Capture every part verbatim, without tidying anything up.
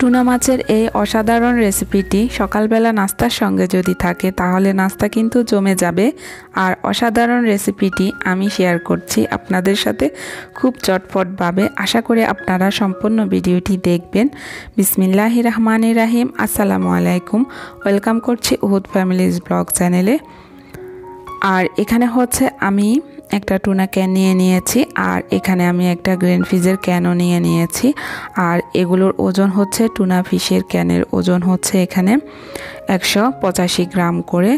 Tuna মাছের এই অসাধারণ রেসিপিটি সকালবেলা নাস্তার সঙ্গে যদি থাকে তাহলে নাস্তা কিন্তু জমে যাবে। আর অসাধারণ রেসিপিটি আমি শেয়ার করছি আপনাদের সাথে খুব চটপটভাবে। আশা করে আপনারা সম্পূর্ণ ভিডিওটি দেখবেন। বিসমিল্লাহির রহমানির রহিম, আসসালামু আলাইকুম। ওয়েলকাম করছি উহুদ ফ্যামিলিজ ব্লগ চ্যানেলে। আর এখানে হচ্ছে আমি একটা টুনা ক্যান নিয়ে নিয়েছি, আর এখানে আমি একটা গ্রিন ফিশের ক্যানও নিয়ে নিয়েছি। আর এগুলোর ওজন হচ্ছে, টুনা ফিশের ক্যানের ওজন হচ্ছে এখানে একশো পঁচাশি গ্রাম করে,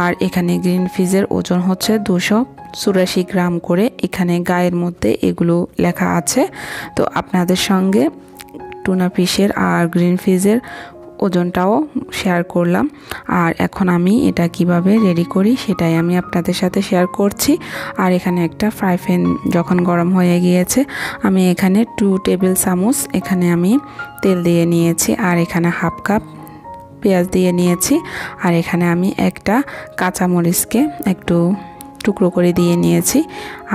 আর এখানে গ্রিন ফিশের ওজন হচ্ছে দুশো চুরাশি গ্রাম করে। এখানে গায়ের মধ্যে এগুলো লেখা আছে। তো আপনাদের সঙ্গে টুনা ফিশের আর গ্রিন ফিশের ওজনটাও শেয়ার করলাম। আর এখন আমি এটা কিভাবে রেডি করি সেটাই আমি আপনাদের সাথে শেয়ার করছি। আর এখানে একটা ফ্রাই প্যান যখন গরম হয়ে গিয়েছে, আমি এখানে টু টেবিল চামচ এখানে আমি তেল দিয়ে নিয়েছি, আর এখানে হাফ কাপ পেঁয়াজ দিয়ে নিয়েছি, আর এখানে আমি একটা কাঁচামরিচকে একটু টুকরো করে দিয়ে নিয়েছি।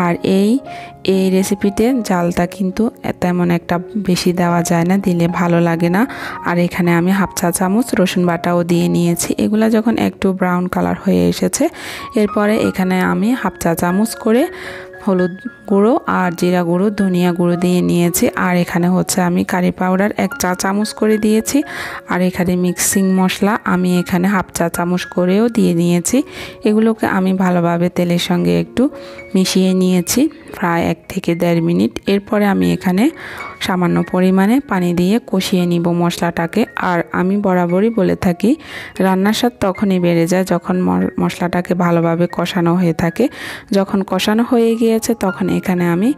আর এই এই রেসিপিতে জালটা কিন্তু তেমন একটা বেশি দেওয়া যায় না, দিলে ভালো লাগে না। আর এখানে আমি হাফ চা চামচ রসুন বাটাও দিয়ে নিয়েছি। এগুলো যখন একটু ব্রাউন কালার হয়ে এসেছে, এরপরে এখানে আমি হাফ চা চামচ করে হলুদ গুঁড়ো আর জিরা গুঁড়ো, ধনিয়া গুঁড়ো দিয়ে নিয়েছি। আর এখানে হচ্ছে আমি কারি পাউডার এক চা চামচ করে দিয়েছি। আর এখানে মিক্সিং মশলা আমি এখানে হাফ চা চামচ করেও দিয়ে নিয়েছি। এগুলোকে আমি ভালোভাবে তেলের সঙ্গে একটু মিশিয়ে নিয়েছি প্রায় এক থেকে দেড় মিনিট। এরপরে আমি এখানে সামান্য পরিমাণে পানি দিয়ে কষিয়ে নিব মশলাটাকে। আর আমি বরাবরই বলে থাকি, রান্নার স্বাদ তখনই বেড়ে যায় যখন মশলাটাকে ভালোভাবে কষানো হয়ে থাকে। যখন কষানো হয়ে গিয়েছে তখন এখানে আমি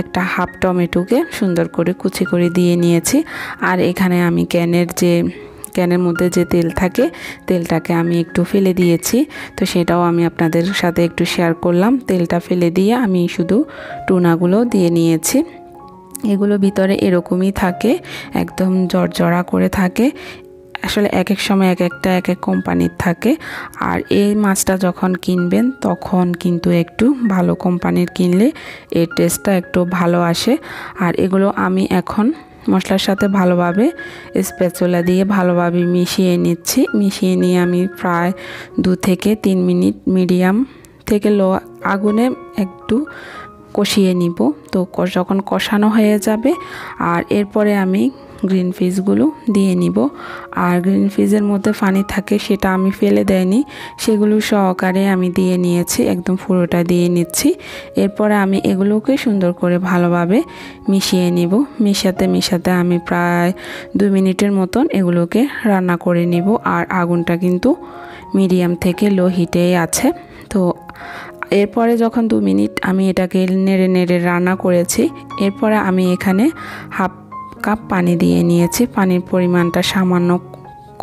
একটা হাফ টমেটোকে সুন্দর করে কুচি করে দিয়ে নিয়েছি। আর এখানে আমি ক্যানের যে ক্যানের মধ্যে যে তেল থাকে, তেলটাকে আমি একটু ফেলে দিয়েছি, তো সেটাও আমি আপনাদের সাথে একটু শেয়ার করলাম। তেলটা ফেলে দিয়ে আমি শুধু টুনাগুলো দিয়ে নিয়েছি। এগুলো ভিতরে এরকমই থাকে, একদম জড়জড়া করে থাকে। আসলে এক এক সময় এক একটা এক এক কোম্পানির থাকে। আর এই মাছটা যখন কিনবেন তখন কিন্তু একটু ভালো কোম্পানির কিনলে এর টেস্টটা একটু ভালো আসে। আর এগুলো আমি এখন মশলার সাথে ভালোভাবে স্প্যাচুলা দিয়ে ভালোভাবে মিশিয়ে নিচ্ছি। মিশিয়ে নিয়ে আমি প্রায় দু থেকে তিন মিনিট মিডিয়াম থেকে লো আগুনে একটু কষিয়ে নিব। তো যখন কষানো হয়ে যাবে, আর এরপরে আমি গ্রিন ফিশগুলো দিয়ে নিব। আর গ্রিন ফিশের মধ্যে পানি থাকে, সেটা আমি ফেলে দেইনি, সেগুলো সহকারে আমি দিয়ে নিয়েছি, একদম পুরোটা দিয়ে নিচ্ছি। এরপরে আমি এগুলোকে সুন্দর করে ভালোভাবে মিশিয়ে নিব। মিশাতে মিশাতে আমি প্রায় দুই মিনিটের মতন এগুলোকে রান্না করে নিব। আর আগুনটা কিন্তু মিডিয়াম থেকে লো হিটেই আছে। তো এরপরে যখন দু মিনিট আমি এটাকে নেড়ে নেড়ে রান্না করেছি, এরপরে আমি এখানে হাফ কাপ পানি দিয়ে নিয়েছি। পানির পরিমাণটা সামান্য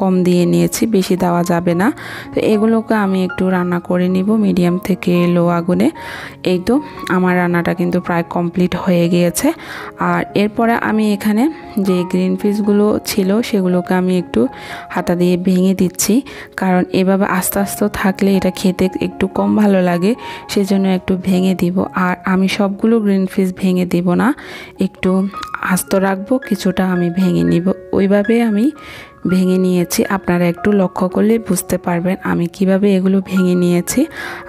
কম দিয়ে নিয়েছি, বেশি দেওয়া যাবে না। তো এগুলোকে আমি একটু রান্না করে নিব মিডিয়াম থেকে লো আগুনে। এই তো আমার রান্নাটা কিন্তু প্রায় কমপ্লিট হয়ে গিয়েছে। আর এরপরে আমি এখানে যে গ্রিন ফিশগুলো ছিল সেগুলোকে আমি একটু হাতা দিয়ে ভেঙে দিচ্ছি, কারণ এভাবে আস্তে আস্তে থাকলে এটা খেতে একটু কম ভালো লাগে, সেজন্য একটু ভেঙে দিব। আর আমি সবগুলো গ্রিন ফিশ ভেঙে দিব না, একটু আস্ত রাখবো, কিছুটা আমি ভেঙে নিব। ওইভাবে আমি ভেঙে নিয়েছি, আপনারা একটু লক্ষ্য করলে বুঝতে পারবেন আমি কিভাবে এগুলো ভেঙে নিয়েছি।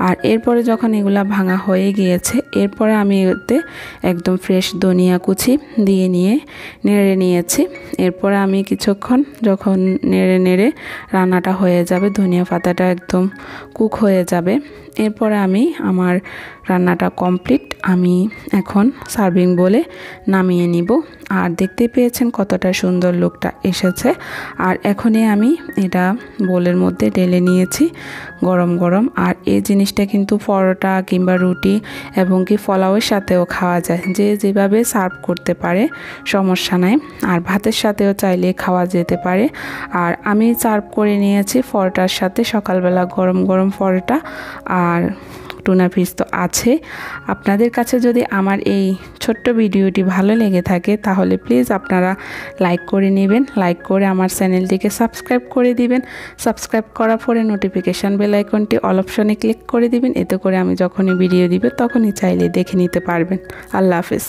আর এরপরে যখন এগুলো ভাঙা হয়ে গিয়েছে, এরপরে আমি এতে একদম ফ্রেশ ধনিয়া কুচি দিয়ে নিয়ে নেড়ে নিয়েছি। এরপরে আমি কিছুক্ষণ যখন নেড়ে নেড়ে রান্নাটা হয়ে যাবে, ধনিয়া পাতাটা একদম কুক হয়ে যাবে। এরপরে আমি আমার রান্নাটা কমপ্লিট, আমি এখন সার্ভিং বলে নামিয়ে নিব। আর দেখতে পেয়েছেন কতটা সুন্দর লুকটা এসেছে। আর এখনই আমি এটা বোলের মধ্যে ঢেলে নিয়েছি গরম গরম। আর এই জিনিসটা কিন্তু পরোটা কিংবা রুটি এবং কি পোলাওয়ের সাথেও খাওয়া যায়, যে যেভাবে সার্ভ করতে পারে সমস্যা নাই। আর ভাতের সাথেও চাইলে খাওয়া যেতে পারে। আর আমি সার্ভ করে নিয়েছি পরোটার সাথে, সকালবেলা গরম গরম পরোটা। আর টুনা ফিশ তো আছে। আপনাদের কাছে যদি আমার এই ছোট্ট ভিডিওটি ভালো লেগে থাকে তাহলে প্লিজ আপনারা লাইক করে নেবেন, লাইক করে আমার চ্যানেলটিকে সাবস্ক্রাইব করে দিবেন। সাবস্ক্রাইব করার পরে নোটিফিকেশান বেল আইকনটি অল অপশনে ক্লিক করে দিবেন, এতে করে আমি যখনই ভিডিও দিব তখনই চাইলে দেখে নিতে পারবেন। আল্লাহ হাফেজ।